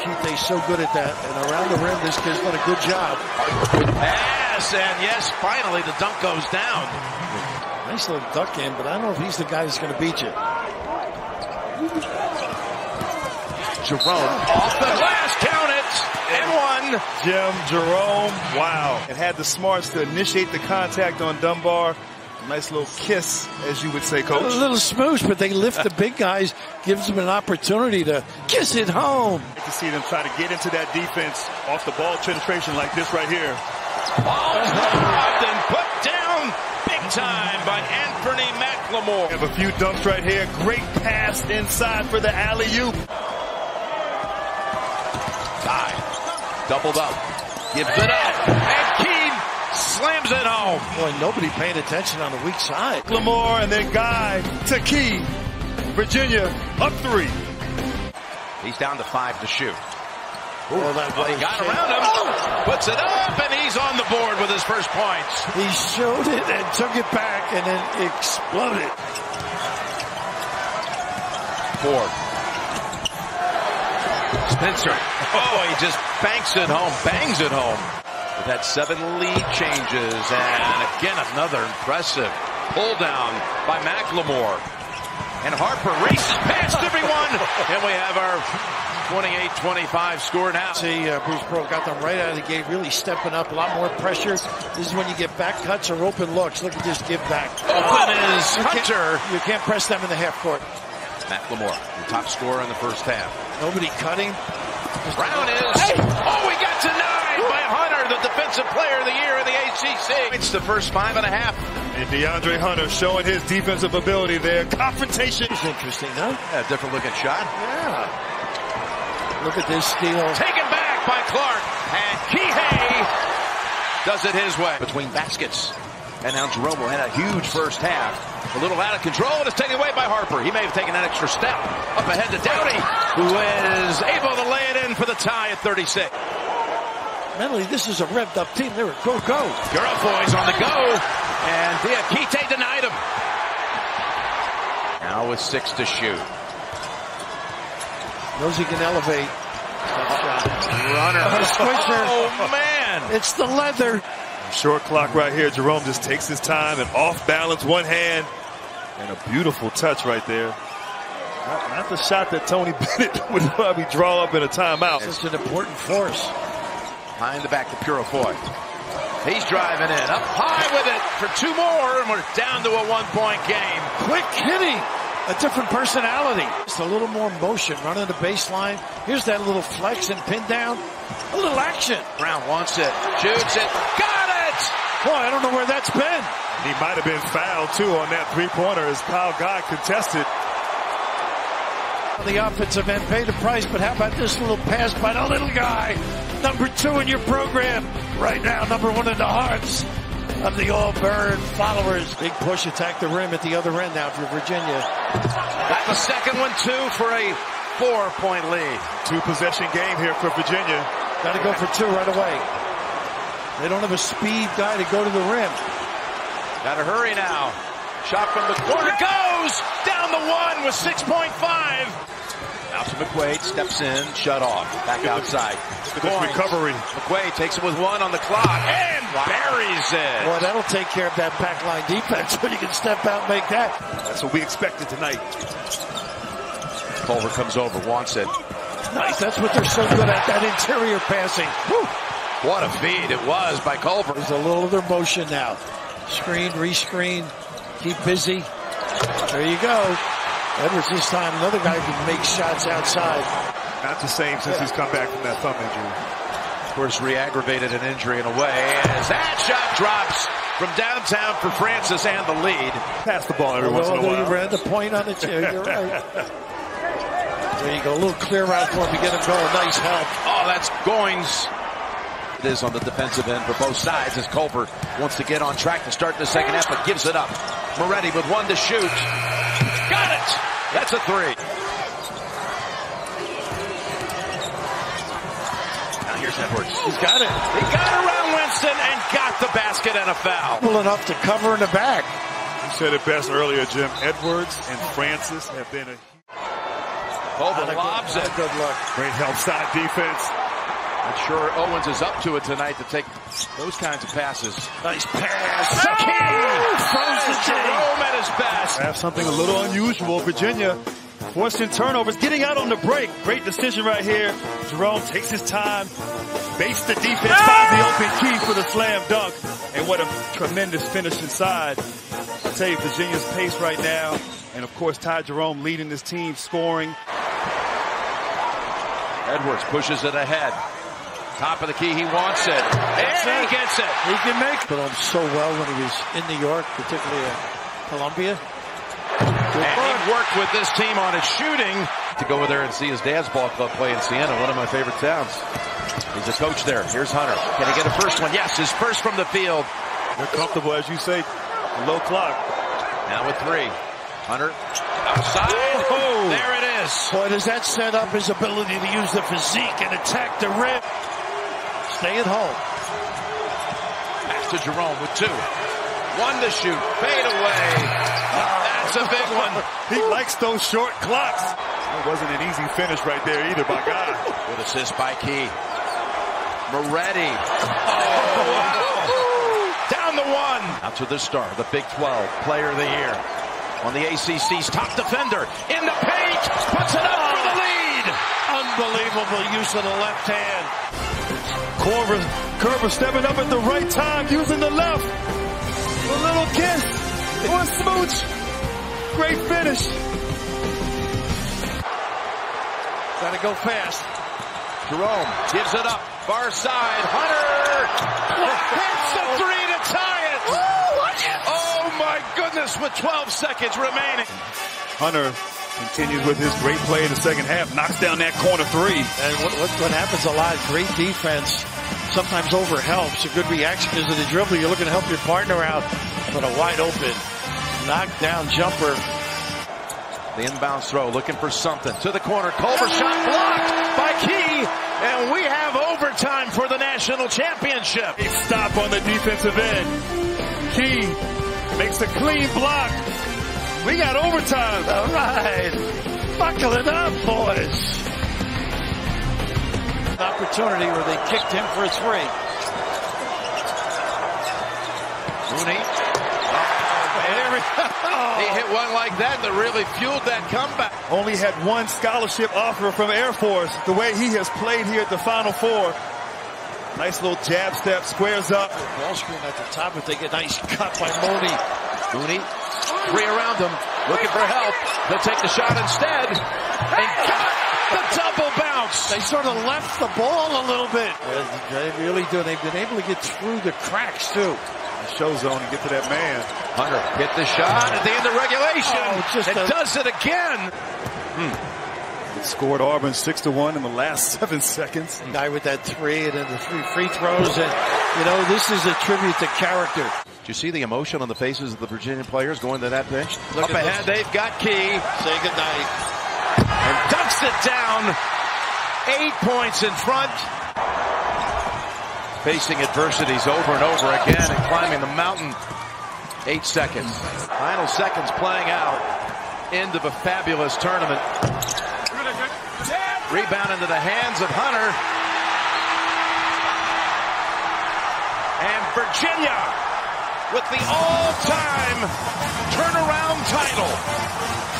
Kihei so good at that, and around the rim, this kid's done a good job. Pass, and yes, finally the dunk goes down. Nice little duck in, but I don't know if he's the guy that's going to beat you. Jerome off the glass, count it, and one. Jim Jerome, wow. And had the smarts to initiate the contact on Dunbar. Nice little kiss, as you would say, Coach. A little smoosh, but they lift the big guys, gives them an opportunity to kiss it home. I like to see them try to get into that defense off the ball penetration like this right here. Ball dropped and put down big time by Anthony McLemore. We have a few dumps right here. Great pass inside for the alley-oop. Guy doubled up, gives it up, and Key slams it home. Boy, nobody paying attention on the weak side. McLemore and then Guy to Key. Virginia up three. He's down to five to shoot. Ooh, well, that play got around him. Oh! Puts it up, and he's on the board with his first points. He showed it and took it back, and then exploded. Ford. Spencer. Oh, he just banks it home, bangs it home. We've had seven lead changes, and again, another impressive pull down by McLemore. And Harper races past everyone, and we have our 28-25 score now. See, Bruce Pearl got them right out of the gate, really stepping up, a lot more pressure. This is when you get back cuts or open looks. Look at this give back. Open is Hunter. You can't press them in the half court. McLemore, the top scorer in the first half. Nobody cutting. Brown is. Hey! Oh, we got denied by Hunter, the defensive player of the year in the ACC. It's the first 5.5. And DeAndre Hunter showing his defensive ability there. Confrontation. It's interesting, huh? Yeah, different looking shot. Yeah. Look at this steal. Taken back by Clark. And Kihei does it his way. Between baskets. And now Jerome had a huge first half. A little out of control, and it's taken away by Harper. He may have taken that extra step. Up ahead to Dowdy, who is able to lay it in for the tie at 36. Mentally, this is a revved-up team. They're a go-go. Purefoy's on the go, and Diakite denied him. Now with six to shoot. Knows he can elevate. Runner. Oh, man. It's the leather. Short clock right here. Jerome just takes his time and off balance, one hand, and a beautiful touch right there. Not the shot that Tony Bennett would probably draw up in a timeout. It's an important force. Behind the back to Purefoy. He's driving in, up high with it for two more, and we're down to a one-point game. Quick hitting, a different personality. Just a little more motion, running the baseline. Here's that little flex and pin down. A little action. Brown wants it, shoots it, got it! Boy, I don't know where that's been. He might have been fouled, too, on that three-pointer as Kyle Guy contested. The offensive end paid the price, but how about this little pass by the little guy? Number two in your program. Right now, number one in the hearts of the Auburn followers. Big push, attack the rim at the other end now for Virginia. Got the second one, too, for a four-point lead. Two-possession game here for Virginia. Got to go for two right away. They don't have a speed guy to go to the rim. Gotta hurry now. Shot from the corner goes down the one with 6.5. Now to McWade, steps in, shut off. Back outside. Good recovery. McWade takes it with one on the clock and buries it. Boy, that'll take care of that back line defense when you can step out and make that. That's what we expected tonight. Culver comes over, wants it. Nice, that's what they're so good at, that interior passing. Woo. What a feed it was by Culver. There's a little of their motion now. Screen, rescreen, keep busy. There you go. Edwards this time, another guy who can make shots outside. Not the same since he's come back from that thumb injury. Of course, re-aggravated an injury in a way as that shot drops from downtown for Francis and the lead. Pass the ball every once in a while. You read the point on the chair, you're right. There you go, a little clear out for him to get him going. Nice help. Oh, that's Goins. It is on the defensive end for both sides as Culver wants to get on track to start the second half, but gives it up. Moretti with one to shoot. Got it! That's a three. Now here's Edwards. He's got it. He got around Winston and got the basket and a foul. Well enough to cover in the back. You said it best earlier, Jim. Edwards and Francis have been a... Culver lobs it. Good look. Great help side defense. I'm sure Owens is up to it tonight to take those kinds of passes. Nice pass. Oh! Key! Jerome at his best. That's something a little unusual. Virginia forcing turnovers, getting out on the break. Great decision right here. Jerome takes his time, baits the defense, finds the open Key for the slam dunk. And what a tremendous finish inside. I'll tell you, Virginia's pace right now. And of course, Ty Jerome leading this team, scoring. Edwards pushes it ahead. Top of the Key, he wants it. And he gets it. He can make it. Put on so well when he was in New York, particularly at Columbia. And he worked with this team on his shooting to go over there and see his dad's ball club play in Siena, one of my favorite towns. He's a coach there. Here's Hunter. Can he get a first one? Yes, his first from the field. They're comfortable, as you say, low clock. Now with three. Hunter outside. Whoa. There it is. Boy, does that set up his ability to use the physique and attack the rim. Stay at home. Pass to Jerome with two. One to shoot. Fade away. That's a big one. He likes those short clocks. That wasn't an easy finish right there either, by God. Good assist by Key. Moretti. Oh, wow. Down to one. Out to the star, the Big 12 Player of the Year. On the ACC's top defender. In the paint. Puts it up for the lead. Unbelievable use of the left hand. Kerber stepping up at the right time, using the left. A little kiss, or a smooch. Great finish. Gotta go fast. Jerome gives it up. Far side, Hunter. Hits the three to tie it. Oh my goodness, with 12 seconds remaining. Hunter continues with his great play in the second half, knocks down that corner three. And what happens a lot, great defense, sometimes over helps. A good reaction is to the dribble. You're looking to help your partner out, but a wide open knockdown jumper. The inbounds throw, looking for something. To the corner, Culver shot blocked by Key, and we have overtime for the National Championship. Big stop on the defensive end. Key makes a clean block. We got overtime. All right. Buckle it up, boys. Opportunity where they kicked him for a three. Mooney. Oh. He hit one like that that really fueled that comeback. Only had one scholarship offer from Air Force. The way he has played here at the Final Four. Nice little jab step, squares up. Ball screen at the top if they get a nice cut by Mooney. Mooney. Three around him, looking for help. They'll take the shot instead. And got the double bounce. They sort of left the ball a little bit. They really do. They've been able to get through the cracks, too. The show zone and get to that man. Hunter hit the shot at the end of regulation. Does it again. It scored Auburn 6-1 in the last 7 seconds. Guy with that three and then the three free throws. And, you know, this is a tribute to character. You see the emotion on the faces of the Virginia players going to that bench. Up ahead, they've got Key. Say goodnight. And dunks it down. 8 points in front. Facing adversities over and over again and climbing the mountain. 8 seconds. Final seconds playing out. End of a fabulous tournament. Rebound into the hands of Hunter. And Virginia with the all-time turnaround title.